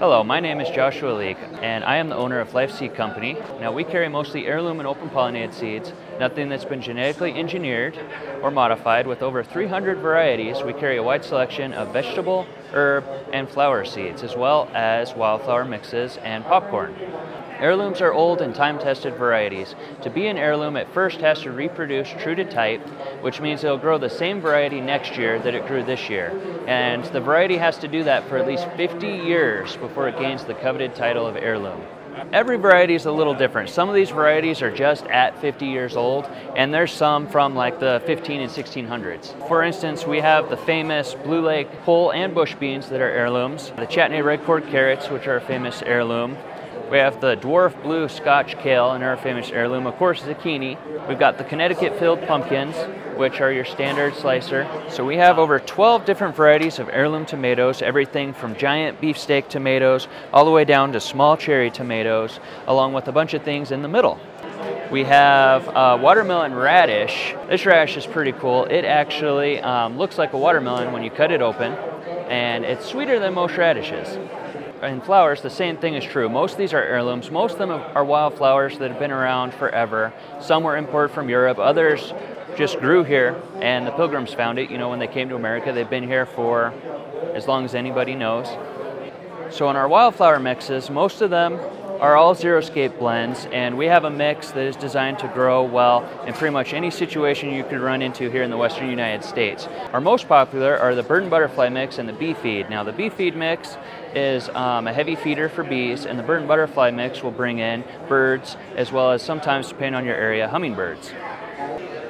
Hello, my name is Joshua Leake, and I am the owner of Life Seed Company. Now, we carry mostly heirloom and open pollinated seeds, nothing that's been genetically engineered or modified. With over 300 varieties, we carry a wide selection of vegetable, herb, and flower seeds, as well as wildflower mixes and popcorn. Heirlooms are old and time-tested varieties. To be an heirloom, it first has to reproduce true to type, which means it'll grow the same variety next year that it grew this year. And the variety has to do that for at least 50 years before it gains the coveted title of heirloom. Every variety is a little different. Some of these varieties are just at 50 years old, and there's some from like the 15 and 1600s. For instance, we have the famous Blue Lake pole and bush beans that are heirlooms, the Chantenay Red Core carrots, which are a famous heirloom. We have the dwarf blue Scotch kale, and our famous heirloom, of course, zucchini. We've got the Connecticut field pumpkins, which are your standard slicer. So we have over 12 different varieties of heirloom tomatoes, everything from giant beefsteak tomatoes all the way down to small cherry tomatoes, along with a bunch of things in the middle. We have watermelon radish. This radish is pretty cool. It actually looks like a watermelon when you cut it open, and it's sweeter than most radishes. In flowers, the same thing is true. Most of these are heirlooms. Most of them are wildflowers that have been around forever. Some were imported from Europe, others just grew here, and the Pilgrims found it. You know, when they came to America, they've been here for as long as anybody knows. So in our wildflower mixes, most of them are all xeroscape blends, and we have a mix that is designed to grow well in pretty much any situation you could run into here in the western United States. Our most popular are the bird and butterfly mix and the bee feed. Now, the bee feed mix is a heavy feeder for bees, and the bird and butterfly mix will bring in birds, as well as, sometimes depending on your area, hummingbirds.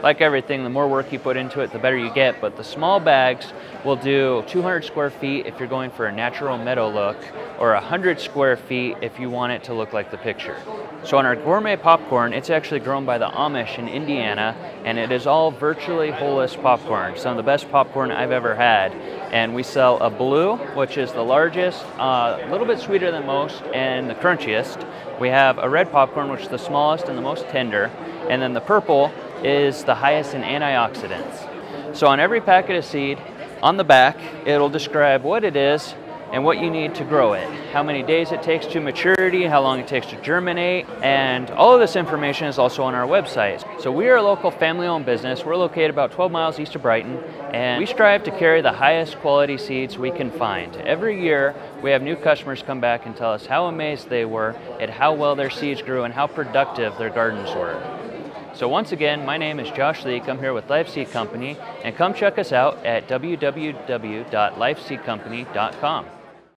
Like everything, the more work you put into it, the better you get, but the small bags will do 200 square feet if you're going for a natural meadow look, or 100 square feet if you want it to look like the picture. So on our gourmet popcorn, it's actually grown by the Amish in Indiana, and it is all virtually holeless popcorn, some of the best popcorn I've ever had. And we sell a blue, which is the largest, a little bit sweeter than most, and the crunchiest. We have a red popcorn, which is the smallest and the most tender, and then the purple is the highest in antioxidants. So on every packet of seed, on the back, it'll describe what it is and what you need to grow it, how many days it takes to maturity, how long it takes to germinate, and all of this information is also on our website. So we are a local family-owned business. We're located about 12 miles east of Brighton, and we strive to carry the highest quality seeds we can find. Every year, we have new customers come back and tell us how amazed they were at how well their seeds grew and how productive their gardens were. So once again, my name is Josh Leake. I'm here with Life Seed Company, and come check us out at www.lifeseedcompany.com.